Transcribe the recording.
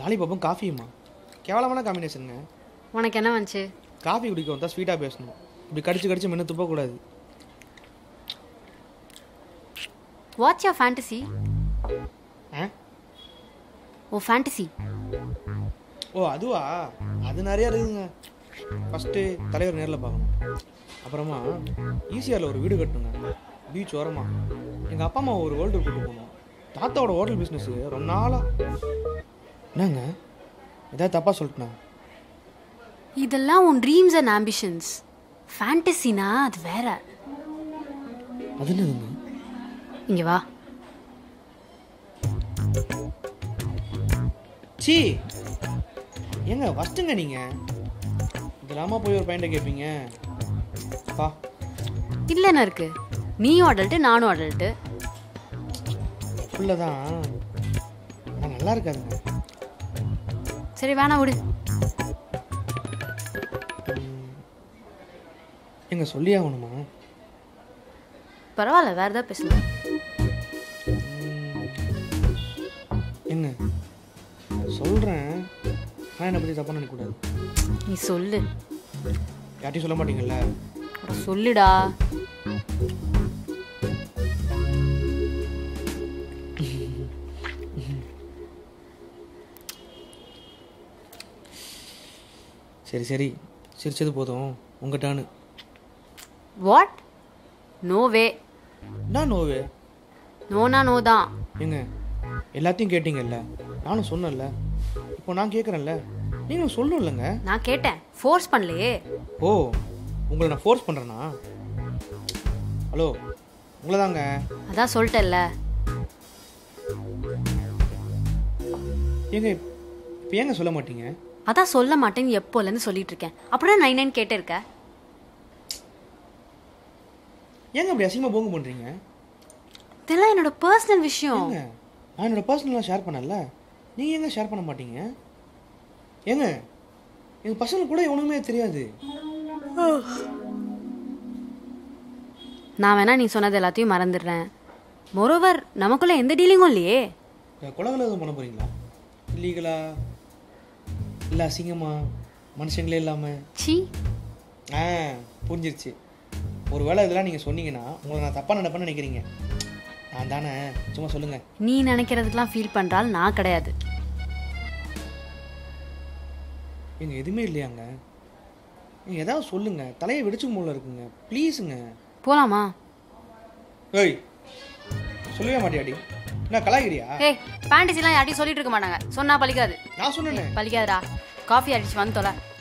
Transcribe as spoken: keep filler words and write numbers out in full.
லாலிபாப்பும் காஃபியுமா? கேவலமான காம்பினேஷனுங்க. உனக்கு என்ன வந்துச்சு? காஃபி குடிக்க வந்தா ஸ்வீட்டாக பேசணும், இப்படி கடிச்சு கடிச்சு மென்று துப்பக்கூடாது. What's your fantasy? Huh? Oh, fantasy. Oh, அதுவா? அது நிறைய இருக்குங்க. ஃபர்ஸ்ட் தலைவர் நேர்ல பார்க்கணும், அப்புறமா ஈசிஆர்ல ஒரு வீடு கட்டணுங்க, பீச் ஓரமா. எங்க அப்பா அம்மா ஒரு வேர்ல்டு டூர் கூட்டிட்டு போனோம். தாத்தாவோட ஹோட்டல் பிஸ்னஸ் ரொம்ப நாளா. என்னங்க ஏதாவது தப்பா சொல்லிட்டேனா? இதெல்லாம் உன் ட்ரீம்ஸ் அண்ட் ஆம்பிஷன்ஸ். ஃபேண்டஸினா அது வேற. அது என்னது? இங்க வா. சீ ஏங்க வஸ்டுங்க நீங்க. இதெல்லாமா போய் ஒரு பையன்ட்ட கேட்பீங்க பா. இல்லைன்னா இருக்கு, நீயும் அடல்ட்டு நானும் அடல்ட்டு. அப்படிலதான் நான் நல்லா இருக்காதுங்க. சரி வேணா விடு. எங்க சொல்லி ஆகணுமா? பரவாயில்ல, வேற ஏதாவது பேசலாம். என்ன சொல்றேன் நான் என்ன பத்தி தப்பா நினைக்கூடாது. நீ சொல்லு. யார்ட்டையும் சொல்ல மாட்டீங்கல்ல? சொல்லுடா. சரி சரி சிரிச்சது போதும். உங்க டானு. வாட்? No way. நான் நோவே? நோனா நோ தான். ஏங்க எல்லாத்தையும் கேட்டீங்கல்ல, நானும் சொன்னேன்ல, இப்போ நான் கேட்குறேன்ல, நீங்களும் சொல்லணும் இல்லைங்க. நான் கேட்டேன், ஃபோர்ஸ் பண்ணலையே. ஓ உங்களை நான் ஃபோர்ஸ் பண்ணுறேண்ணா? ஹலோ உங்களை தாங்க. அதான் சொல்லிட்டேன்ல. ஏங்க இப்போ ஏங்க சொல்ல மாட்டீங்க? அதான் சொல்ல மாட்டேன்னு எப்போலேருந்து சொல்லிட்டு இருக்கேன். அப்படின்னா நைன் நைன் கேட்டே இருக்க. ஏங்க அப்படி அசிங்கமாக போங்க பண்ணுறீங்க? இதெல்லாம் என்னோட பர்சனல் விஷயம். நான் என்னோட பர்சனலாக ஷேர் பண்ணல, நீங்கள் எங்கே ஷேர் பண்ண மாட்டீங்க? ஏங்க எங்கள் பசங்களுக்கு கூட எவனுமே தெரியாது. நான் வேணா நீ சொன்னது எல்லாத்தையும் மறந்துடுறேன். மொரோவர் நமக்குள்ள எந்த டீலிங்கும் இல்லையே. குலகல எதுவும் பண்ண போறீங்களா? இல்லீங்களா? இல்லை அசிங்கமா மனுஷங்களே இல்லாமல். சி ஆ புரிஞ்சிருச்சு. ஒரு வேளை இதெல்லாம் நீங்கள் சொன்னீங்கன்னா உங்களை நான் தப்பாக நடப்பேன்னு நினைக்கிறீங்க. நான் தானே சும்மா சொல்லுங்கள். நீ நினைக்கிறதுக்கெலாம் ஃபீல் பண்ணுறாள் நான் கிடையாது. எங்கள் எதுவுமே இல்லையாங்க. நீங்கள் ஏதாவது சொல்லுங்கள், தலையை வெடிச்சு மூல இருக்குங்க. ப்ளீஸுங்க போகலாமா? ஏய் சொல்லவே மாட்டியாடி, என்ன கலாகிரியா? ஏய் ஃபேண்டஸிலாம் யார்ட்டையும் சொல்லிட்டு இருக்க மாட்டாங்க, சொன்னால் பழிக்காது. நான் சொன்னேன் பழிக்காதுடா. காஃபி அடிச்சு வந்து தொலை.